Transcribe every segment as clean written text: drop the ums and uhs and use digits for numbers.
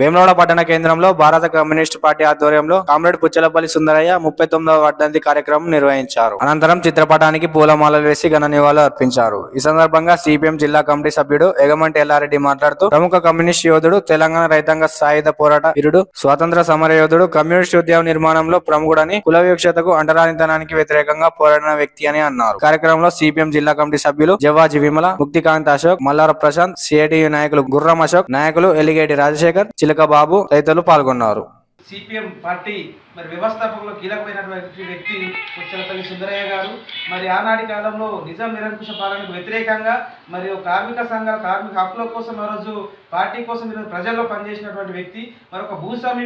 వేములవాడ పట్టణ కేంద్రంలో భారత కమ్యూనిస్ట్ పార్టీ ఆధ్వర్యంలో కామ్రేడ్ పుచ్చలపల్లి సుందరయ్య 39వ వర్ధంతి కార్యక్రమం నిర్వహించారు. అనంతరం చిత్రపటానికి పూలమాలలు వేసి ఘన నివాళులు అర్పించారు. ఈ సందర్భంగా సిపిఎం జిల్లా కమిటీ సభ్యుడు ఎగమంటి ఎల్లారెడ్డి మాట్లాడుతూ, ప్రముఖ కమ్యూనిస్ట్ యోధుడు, తెలంగాణ రైతాంగ సాయుధ పోరాట వీరుడు, స్వాతంత్ర సమర యోధుడు, కమ్యూనిస్ట్ ఉద్యమ నిర్మాణంలో ప్రముఖుడని, కుల వివక్షతకు అంటరానితనానికి వ్యతిరేకంగా పోరాడిన వ్యక్తి అని అన్నారు. కార్యక్రమంలో సిపిఎం జిల్లా కమిటీ సభ్యులు జవ్వాజి విమల, ముక్తికాంత్ అశోక్, మల్లార ప్రశాంత్, సిఐటియు నాయకులు గుర్రం అశోక్, నాయకులు ఎలిగేటి రాజశేఖర్, చిలకబాబు తదితరులు పాల్గొన్నారు. సిపిఎం పార్టీ మరి వ్యవస్థాపకులు కీలకమైనటువంటి వ్యక్తి పుచ్చలపల్లి సుందరయ్య గారు. మరి ఆనాటి కాలంలో నిజాం నిరంకుశ పాలనకు వ్యతిరేకంగా మరి కార్మిక సంఘాల కార్మిక హక్కుల కోసం ఆ రోజు పార్టీ కోసం ఈరోజు ప్రజల్లో పనిచేసినటువంటి వ్యక్తి. మరొక భూస్వామి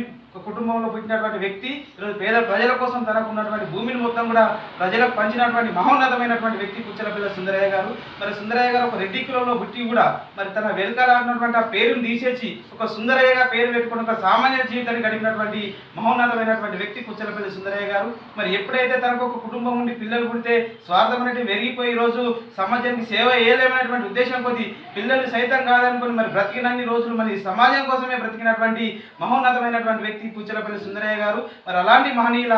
కుటుంబంలో పుట్టినటువంటి వ్యక్తి. ఈరోజు పేద ప్రజల కోసం తనకు ఉన్నటువంటి భూమిని మొత్తం కూడా ప్రజలకు పంచినటువంటి మహోన్నతమైనటువంటి వ్యక్తి పుచ్చలపల్లి సుందరయ్య గారు. మరి సుందరయ్య గారు ఒక రెడ్డి కులంలో పుట్టి కూడా మరి తన వెనకాలన్నటువంటి ఆ పేరును తీసేసి ఒక సుందరయ్యగా పేరు పెట్టుకుని ఒక సామాన్య జీవితాన్ని గడిపినటువంటి మహోన్నతమైనటువంటి వ్యక్తి పుచ్చలపల్లి సుందరయ్య గారు. మరి ఎప్పుడైతే తనకు ఒక కుటుంబం నుండి పిల్లలు పుడితే స్వార్థం అనేది పెరిగిపోయి ఈరోజు సమాజానికి సేవ చేయలేమనేటువంటి ఉద్దేశం కొద్ది పిల్లలు సైతం కాదనుకుని మరి బ్రతికినన్ని రోజులు మరి సమాజం కోసమే బ్రతికినటువంటి మహోన్నతమైనటువంటి వ్యక్తి పుచ్చలపల్లి సుందరయ్య గారు. మరి అలాంటి మహనీయుల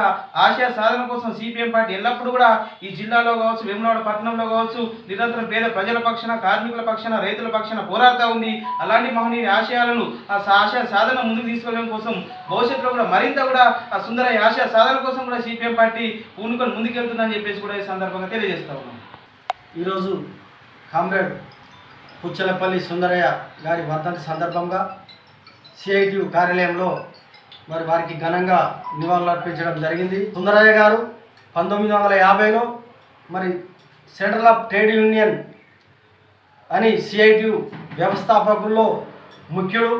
ఆశయ సాధన కోసం సిపిఎం పార్టీ ఎల్లప్పుడూ కూడా ఈ జిల్లాలో కావచ్చు, వేములవాడ పట్టణంలో కావచ్చు, నిరంతరం పేద ప్రజల పక్షాన, కార్మికుల పక్షాన, రైతుల పక్షాన పోరాడుతూ ఉంది. అలాంటి మహనీయుల ఆశయాలను ఆ ఆశయ సాధన ముందుకు తీసుకెళ్ళడం కోసం భవిష్యత్తులో కూడా మరింత కూడా ఆ సుందరయ్య ఆశయ సాధన కోసం కూడా సిపిఎం పార్టీ పూనుకొని ముందుకెళ్తుందని చెప్పేసి కూడా ఈ సందర్భంగా తెలియజేస్తా ఉన్నాం. ఈరోజు కామ్రేడ్ పుచ్చలపల్లి సుందరయ్య గారి వర్ధంతి సందర్భంగా సిఐటియు కార్యాలయంలో మరి వారికి ఘనంగా నివాళులు అర్పించడం జరిగింది. సుందరయ్య గారు 1950లో మరి సెంట్రల్ ఆఫ్ ట్రేడ్ యూనియన్ అని సిఐటియు వ్యవస్థాపకుల్లో ముఖ్యుడు.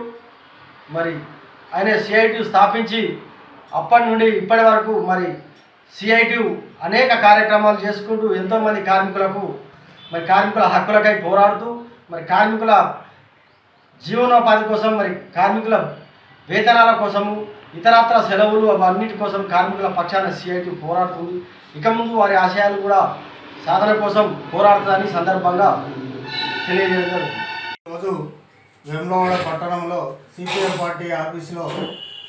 మరి ఆయన సిఐటియు స్థాపించి అప్పటి నుండి ఇప్పటి వరకు మరి సిఐటియు అనేక కార్యక్రమాలు చేసుకుంటూ ఎంతోమంది కార్మికులకు మరి కార్మికుల హక్కులకై పోరాడుతూ మరి కార్మికుల జీవనోపాధి కోసం, మరి కార్మికుల వేతనాల కోసము, ఇతరత్ర సెలవులు అవన్నిటి కోసం కార్మికుల పక్షాన సిఐటియు పోరాడుతుంది. ఇక ముందు వారి ఆశయాలు కూడా సాధన కోసం పోరాడుతుందని సందర్భంగా తెలియజేశారు. ఈరోజు వేములవాడ పట్టణంలో సిపిఎం పార్టీ ఆఫీసులో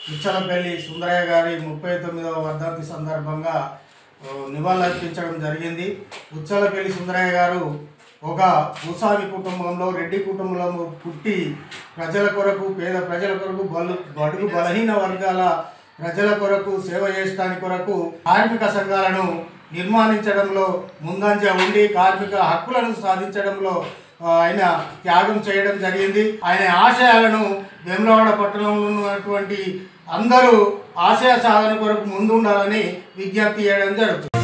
పుచ్చలపల్లి సుందరయ్య గారి 39వ వర్ధంతి సందర్భంగా నివాళులర్పించడం జరిగింది. పుచ్చలపల్లి సుందరయ్య గారు ఒక భూస్వామి కుటుంబంలో, రెడ్డి కుటుంబంలో పుట్టి ప్రజల కొరకు, పేద ప్రజల కొరకు, బడుగు బలహీన వర్గాల ప్రజల కొరకు సేవ చేయడానికి కొరకు కార్మిక సంఘాలను నిర్మాణించడంలో ముందంజ ఉండి కార్మిక హక్కులను సాధించడంలో ఆయన త్యాగం చేయడం జరిగింది. ఆయన ఆశయాలను వేములవాడ పట్టణంలో ఉన్నటువంటి అందరూ ఆశయ సాధన కొరకు ముందుండాలని విజ్ఞప్తి చేయడం జరుగుతుంది.